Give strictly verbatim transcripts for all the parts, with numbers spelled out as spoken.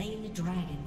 slain the dragon.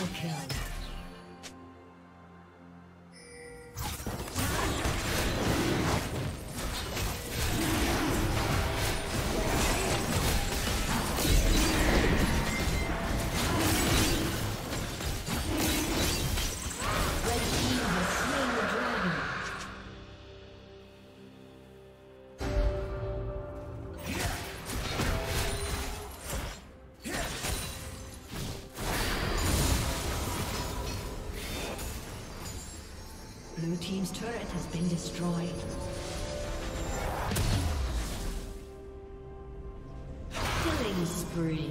Triple kill. Blue team's turret has been destroyed. Killing spree.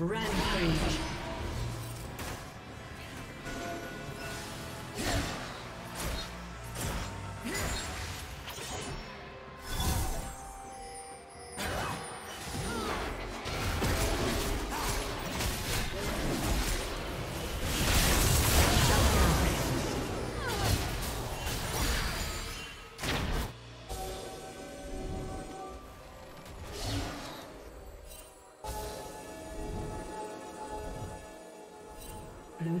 Rampage. Blue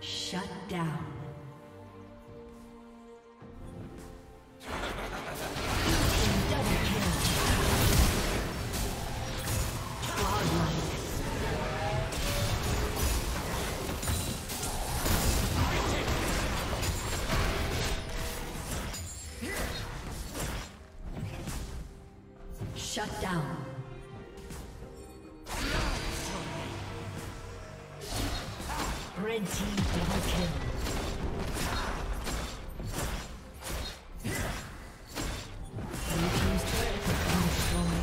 Shut down. Shut down. Red team double kill. Blue team's turret has been destroyed.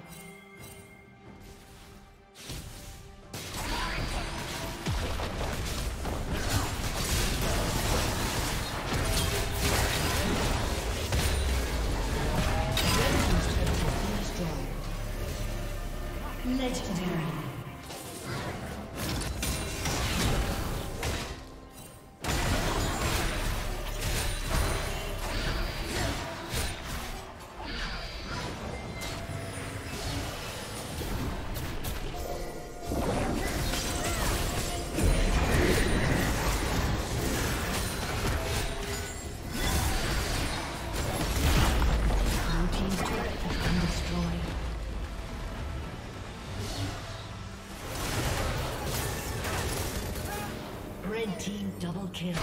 Team double kill.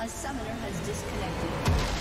A summoner has disconnected.